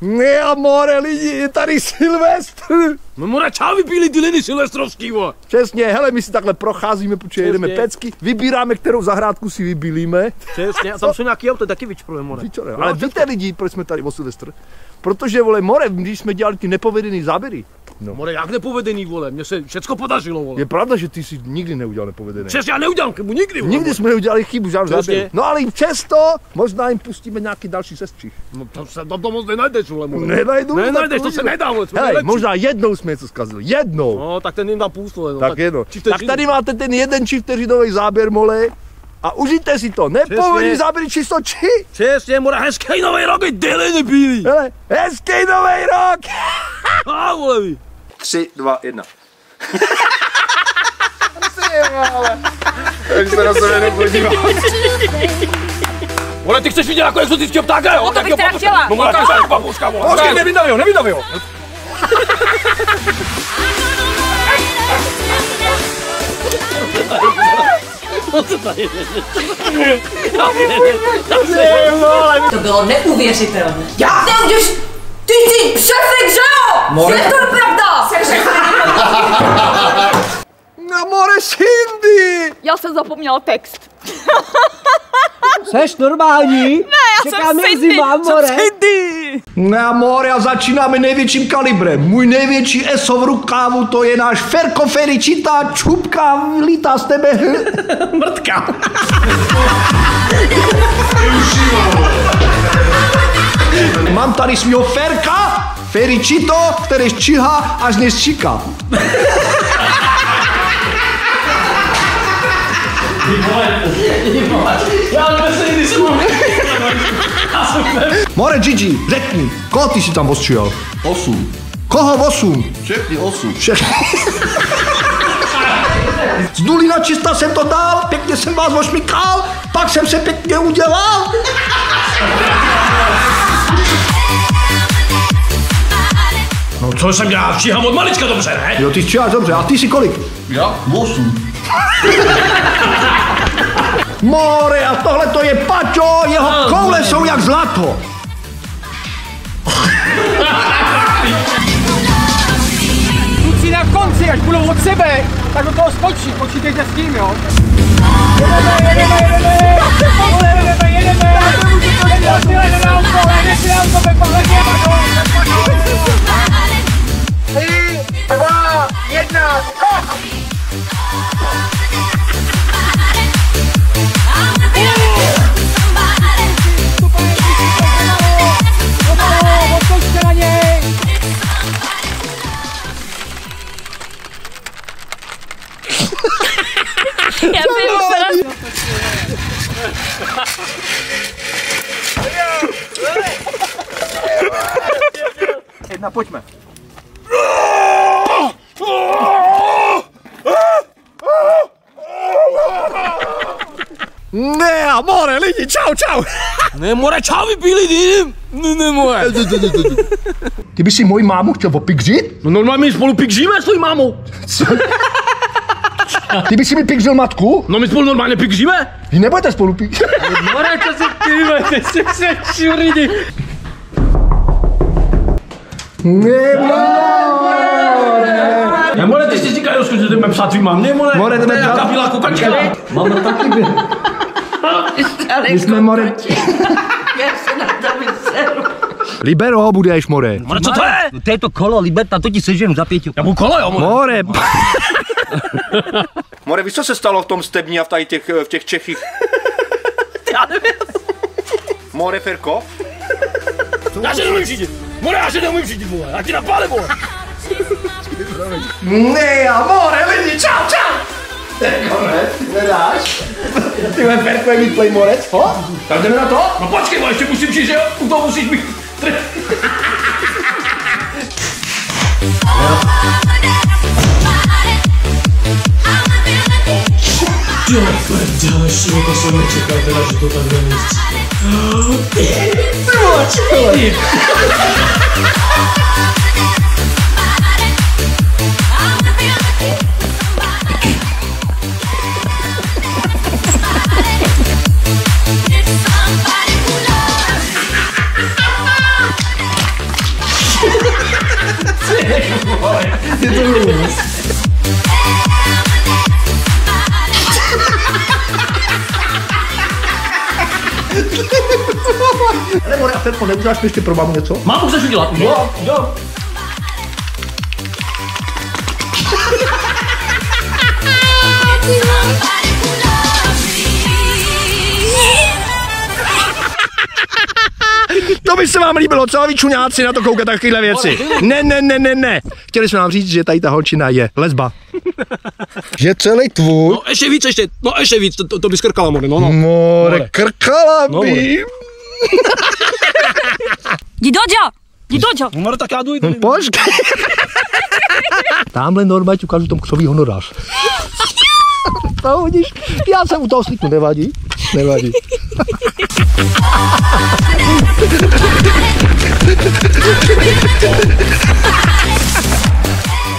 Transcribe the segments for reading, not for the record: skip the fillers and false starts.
Ne, amore, lidi, je tady Silvestr. Mora, čau, vypíli ty liny silvestrovský, vole. Přesně, hele, my si takhle procházíme, protože jedeme pecky, vybíráme, kterou zahrádku si vybílíme. Přesně, a tam jsou nějaký auto, taky vyčpruje, more. Vyčpruje, ale víte lidi, proč jsme tady o Silvestr? Protože, vole, more, když jsme dělali ty nepovedený záběry. No. More, jak nepovedený, vole, mně se všecko podařilo, vole. Je pravda, že ty si nikdy neudělal nepovedený. Přesně, já neudělám chybu, nikdy, vole. Nikdy jsme neudělali chybu, žádnou záběr. No ale přesto, možná jim pustíme nějaký další sestřih. No to se tam to moc nenajdeš, vole, more. Nenajdeš, to se nedá, vole. Hele, možná jednou jsme něco zkazili, jednou. No, tak ten jim dá půl, vole, no. Tak jedno. Tak tady máte ten jeden čivteřinový záběr, mole. A užijte si to, nepovedený záběr číslo 3. Přesně, more, hezký nový rok, dyliny bílý. Hele, hezký nový rok. 3, 2, 1. Teď se na sebe nepodívám. Vole, ty chceš vidět jako exotického ptáka, jo? No to bych teda chtěla. No tak se papouška, vole. Počkej, nevydaví ho, nevydaví ho. To bylo neuvěřitelné. Já? Ty jsi přefek, že jo? Je to pravda! Jsem řekla. No more, Cindy! Já jsem zapomněla text. Seš normální? Ne, já jsem Cindy! Jsem Cindy! No more, a začínáme největším kalibrem. Můj největší eso v rukávu, to je náš Ferko Feričita, čupka, lítá z tebe. Mrtka. Mám tady svýho Ferka, Feričito, který číhá až nesčíká. More, Gigi, řekni, koho ty jsi tam ostříhal? 8. Koho 8? Všechny 8. Z nulí na čista jsem to dal, pěkně jsem vás ošmykal, pak jsem se pěkně udělal. No co jsem dělal, stříhám od malička dobře, ne? Jo, ty stříháš dobře, a ty jsi kolik? Já? 8. More, a tohle to je Paťo, jeho koule jsou jak zlato. Kluci na konci, až budou od sebe, tak do toho skočí, počítejte s tím, jo? Jedna, pojďme. Ne, more, lidi, čau, čau. Ne, more, čau, vypíli, ne, more. Ty bys si moji mámu chtěl opikřit? No normálně spolu pikříme s tvojí mámou. Ty bys si mi pikřil matku? No my spolu normálně pikříme. Vy nebudete spolu pikřit? More, co si píme, ty jsi se čuridi. Nemole, ty si říkají, že jdeme psát tvým mám. Nemole, to je nějaká bílá kukačka. Mám na taky byl. My jsme, more. Já se na to vyseru. Libero budeš, more. More, co to je? To je to kolo, Liberta, to ti sežem za 5. Já budu kolo, jo, more. More. More, víš, co se stalo v tom stební a v těch Čechích? Já nevím. More, Ferko? Já se neumím řídit. More, já se neumím řídit, vole. Já ti napálím, vole. Ne, more, lidi, čau, čau! Konec, nedáš? Tyhle Ferko je mít playmorec, ho? Tak jdeme na to? No počkej, ještě musím říct, že u toho musíš mít... Ty prdele, široko jsem nečekal teda, že to takhle nechci. Ty močkole! Je to hrůz. Ale more, a Ferko, neuděláš ještě pro mamu něco? Mámu chceš udělat? Jo, jo. To by se vám líbilo, co vy čuňáci na to koukat takovéhle věci. Ne. Chtěli jsme vám říct, že tady ta holčina je lesba. Že celý tvůj. No ještě víc, to bys krkala, more, no. More, krkala by. Jdi doďo. More, tak já jdu. Počkej. Tamhle normálně ukážu tomu křový honorář. To hodíš, já jsem u toho slíknu, nevadí.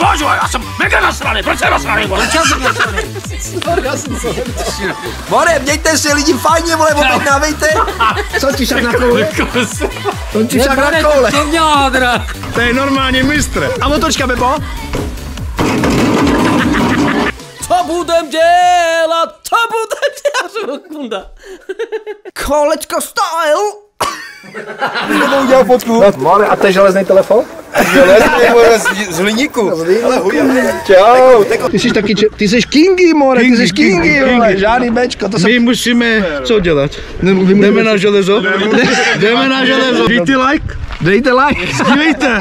Bože, já jsem mega nasraný, proč jsem nasraný, vole? More, mějte se lidi fajně, vole, objednávejte. Co ti šak na koule? To dělá, teda. To je normálně mistr. A motočka, Bebo? Co budem dělat, kunda? Kolečka style! Nebo udělal fotku? More, a to je železný telefon? Z hliníku. Ale huje. Čau. Ty jsi kingy, more, ty jsi kingy. Žádný bečko. My musíme, co dělat? Jdeme na železo? Jdeme na železo. Dejte like. Dejte like. Sdívejte.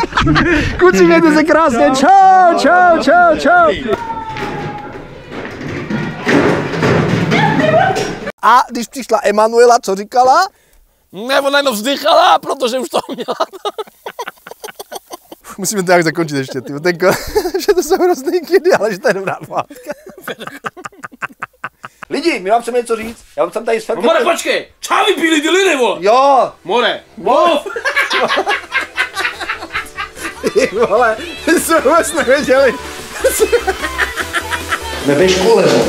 Kluci, mějte se krásně. Čau. A když přišla Emanuela, co říkala? Ne, ona jenom vzdychala, protože už to měla. Musíme to nějak zakončit ještě, že to jsou hrozný kidy, ale že to je dobrá pohádka. Lidi, my vám chceme něco říct, já vám tam tady světlím. More, počkej, čávy píli ty lidi, vole. Jo. More. Wolf. Ty vole, my jsme vůbec nevěděli. Nebej škole, vole.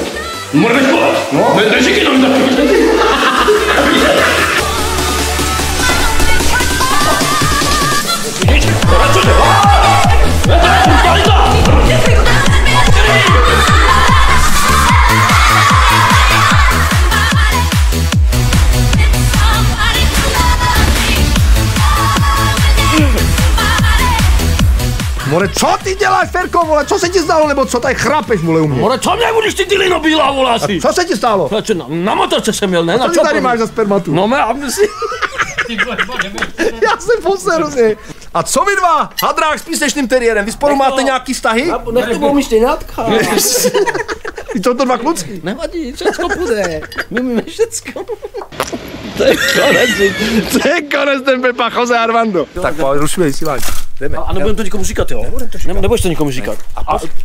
More, bej škole. No. Neříkej nám tak. More, co ty děláš, Ferko, vole, co se ti stalo, nebo co tady chrápeš, vole, u mě? More, co mě budeš ty lino bílá, vole, asi? A co se ti stalo? Na motorce jsem jel, ne? A co ty tady máš za spermatu? No, já jsem poseru si. A co vy dva? Hadrák s písečným teriérem, vy spolu máte nějaký vztahy? Nech to budou mi štěňátka. Jsou to dva kluci? Nevadí, všecko bude. My umíme všecko. To je konec, ten Pepa, Jose Armando. Tak pojď, rušíme vysílání. A nebudem to nikomu říkat, jo? Nebudeš to nikomu říkat.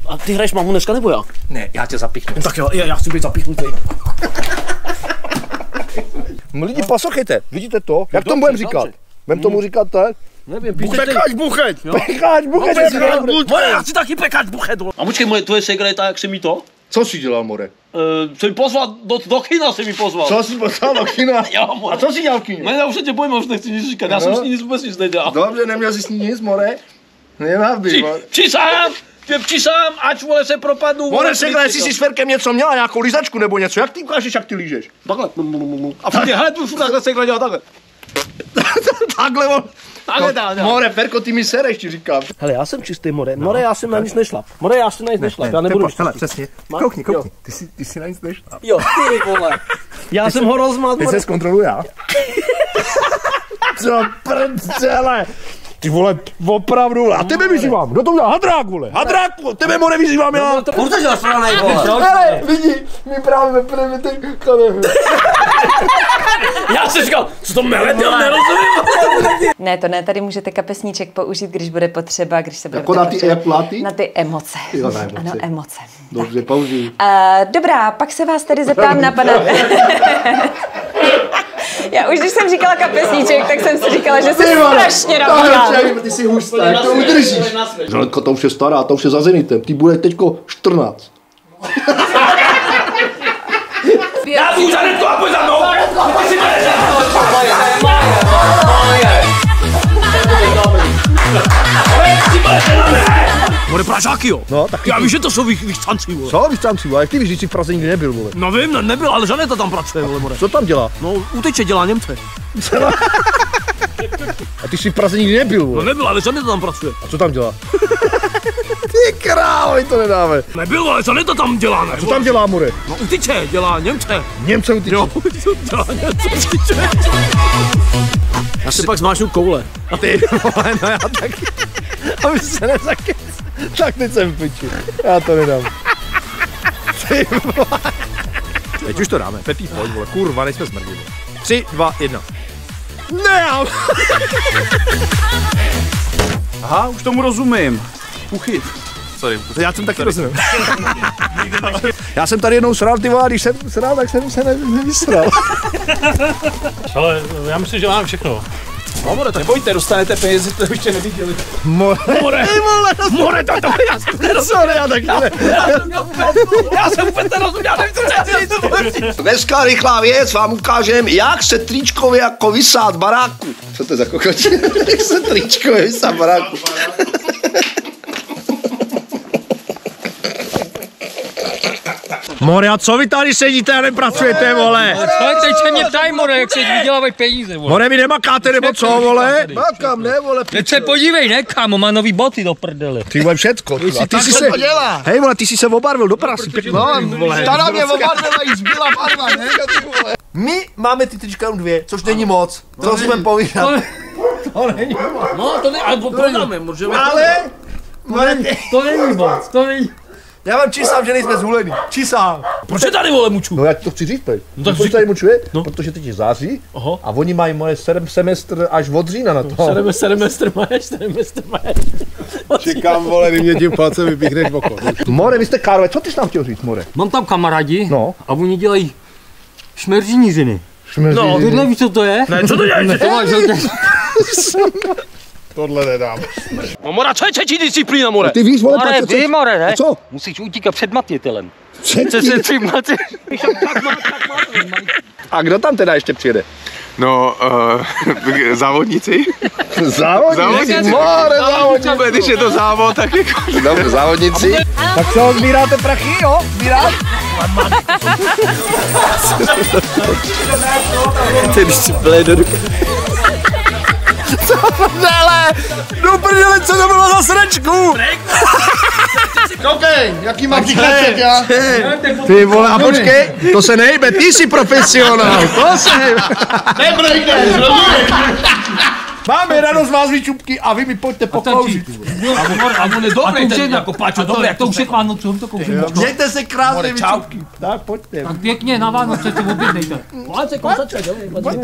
A ty hraješ mamu dneska, nebo já? Ne, já tě zapichnu. Tak jo, já chci být zapichnutý. Lidi, poslouchejte, vidíte to? Jak tomu budeme říkat? Budeme tomu říkat tak? Nevím, Pekáč buchet! More, já chci taky pekáč buchet! A počkej, tvoje segra je ta, jak se mi to? Co jsi dělal, more? Jsem pozval, do kina jsem mi pozval. Co jsi pozval do kina? A co jsi dělal v kině? Ne, já už se tě bojím, já už nechci nic říkat, já jsem s ní vůbec nic nedělal. Dobře, neměl jsi s ní nic, more? Nemáš být, more. Přisám, ač, vole, se propadnu. More, segra, jestli jsi s Ferkem něco měla, nějakou lízačku nebo něco, jak ty ukážeš, jak ty lížeš? Takhle. A takhle. More, Ferko, ty mi sereš, ti říkám. Hele, já jsem čistý, more. More, já jsem na nic nešlap. More, já jsem na nic nešlap. Já nebudu štěstí. Hele, přesně. Koukni. Ty jsi na nic nešlap. Jo, ty vole. Já jsem ho rozmat, more. Ty se zkontroluji já. Co prcele. Ty vole, opravdu, vole. A tebe vyzývám. Kdo to udělal? Hadrák, vole. Hadrák, tebe, more, vyzývám já. Protože jsi nasranej, vole. Hele, lidi, my právě první ten kameru. Já jsem říkal, co to meletil, nerozumím. Ne, to ne, tady můžete kapesníček použít, když bude potřeba, když se bude potřeba. Jako na ty emoce. Jo, na emoce. Ano, emoce. Dobře, použij. Dobrá, pak se vás tady zeptám na pana... Já už když jsem říkala kapesníček, tak jsem si říkala, že jsem strašně ráda. Ty jsi hustá, jak to udržíš. Želenka, to už je stará, to už je za zenitem. Ty bude teďko 14. Já si už Želenko a pojď za mnou! Ty si bude Želenko! Moje! Moje! Moje! bude Pražáky, jo. No, tak já vím, že to jsou vychcanci, vole. Co vychcanci, vole? Jak ty víš, že jsi v Praze nikdy nebyl, vole? No vím, ne, nebyl, ale Žaneta tam pracuje, vole, more. Co tam dělá? No, uteče, dělá Němce. A ty jsi v Praze nikdy nebyl, vole. No nebyl, ale Žaneta tam pracuje. A co tam dělá? Ty králi, to nedáme. Nebylo, ale Žaneta tam dělá, ne? A co tam dělá, more? No uteče, dělá Němce. Němce uteče. Jo, dělá Němce, uteče. Já si pak zmáčnu koule. A ty, vole, no já taky. Aby se nezakec. Tak teď jsem v piči. Já to nedám. Ty vole. Teď už to dáme. Pepí, pojď, vole. Kurva, nejsme smrdili. 3, 2, 1. Ne! Aha, už tomu rozumím. Puchy. Sorry. Já jsem taky rozumím. Já jsem tady jednou sral, ty vole, když jsem sral, tak jsem se nevysral. Ale já myslím, že mám všechno. No, more, tak nebojte, dostanete peníze, to ještě neviděli. More, to já sorry, já taky ne. Já jsem vůbec nerozumím, já nevím, co říct. Dneska rychlá věc, vám ukážem, jak se tričkově jako vysát baráku. Co to je za kokotí? Jak se tričkově vysát baráku. More, a co vy tady sedíte a nepracujete, vole? Stojte, že mě ptají, more, jak se vydělávají peníze, vole. More, vy nemakáte, nebo co, vole? Makám, ne, vole, pičo. Teď se podívej, ne, kámo, má nový boty do prdele. Ty vole, všecko, ty. A ty jsi se... Hej, vole, ty jsi se obarvil, do prasy, pěkně. No, vole. Stará mě obarvila, jí zbyla barva, ne? My máme ty trička jenom 2, což není moc. To si budeme povídat. To není moc. No, to není, ale prodáme, můžeme. Ale... To není moc, to není. Já vám čísám, že nejsme zhulený. Čísám. Proč je tady, vole, muču? No já to chci říct, pej. No tak proč tady mučuje? No. Protože teď je září. Aha. A oni mají moje 7 semestr až od října na to. 7 semestr máš, 7 semestr máš. Čekám, vole, vy mě tím palcem vypíchneš v oko. More, vy jste Karle, co ty jsi nám chtěl říct, more? Mám tam kamarádi, no. A oni dělají šmeržínířiny. Šmeržínířiny? No, ty nevíš, co to je? Ne, co to děláš? Ne, to máš hodně. Tohle nedám. No, more, co je třetí disciplína, more? Ty víš, vole, more, ty, more, ne? A co? Musíš utíkat před matitelem. A kdo tam teda ještě přijede? No, závodníci. Závodníci? More, závodníci. Když je to závod, tak jako... Dobře, závodníci. Tak co, sbíráte prachy, jo? Sbíráte? Ty disciplíny do ruky. Co prdele? No prdele, co to bylo za sračku? Koukej, jaký mám výkladek já? Ty vole, a počkej, to se nejde, ty jsi profesionál, to se nejde. Nebrejdeš, rozumíš? Máme radost vás vyčupky a vy mi pojďte pokouřit. A to nedobrý ten jako páčo, dobré, jak to už je k Vánocu, to kouřím. Mějte se krásně vyčupky. Tak pojďte. Tak pěkně na Vánoce si obědnejte. Pojďte kousačka, dobrý.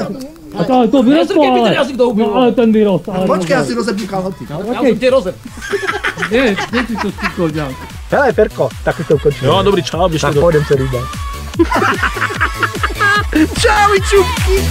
A to vyrostlo, ale ten vyrost. Počkej, já si rozební kalhoty. Já jsem tě rozeb. Ne, ty to zkusil dělat. Hele, Ferko, tak už to ukončíme. Jo, dobrý, čau, běž to. Tak půjdem se rybat. Čau, vyčupky.